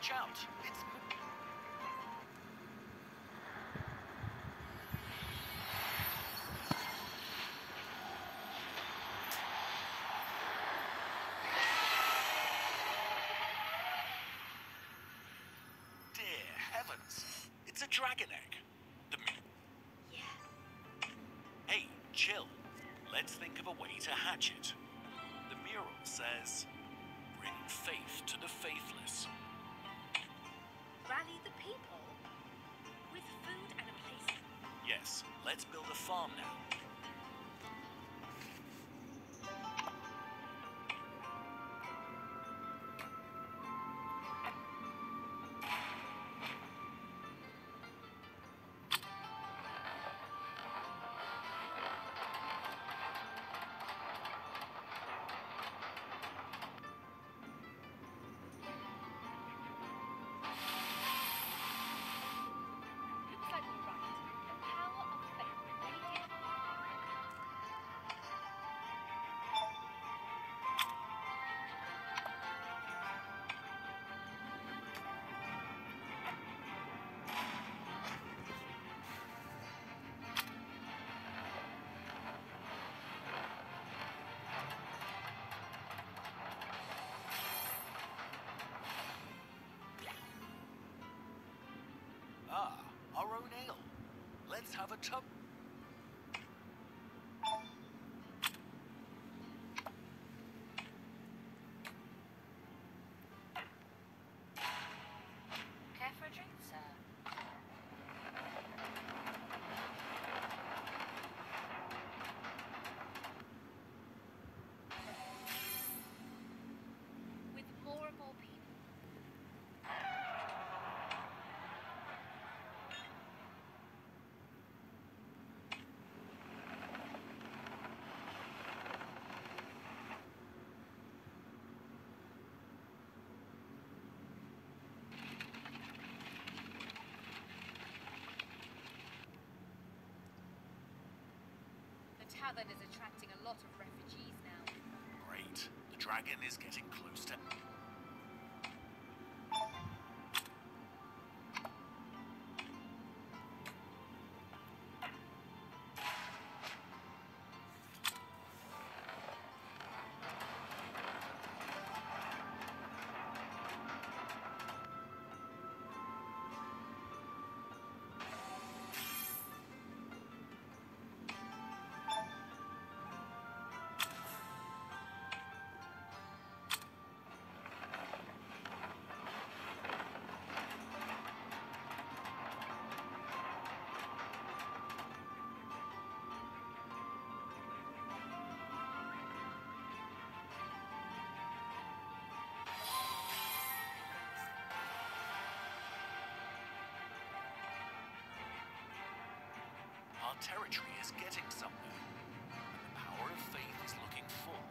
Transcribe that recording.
Watch out. It's... Dear heavens, it's a dragon egg. Yeah. Hey, chill. Let's think of a way to hatch it. The mural says, "Bring faith to the faithless. Rally the people with food and a place." Yes, let's build a farm now. Our own ale. Let's have a tub. Care for a drink, sir? With more and more people. Tavern is attracting a lot of refugees now. Great. The dragon is getting close to... Our territory is getting somewhere. The power of faith is looking full.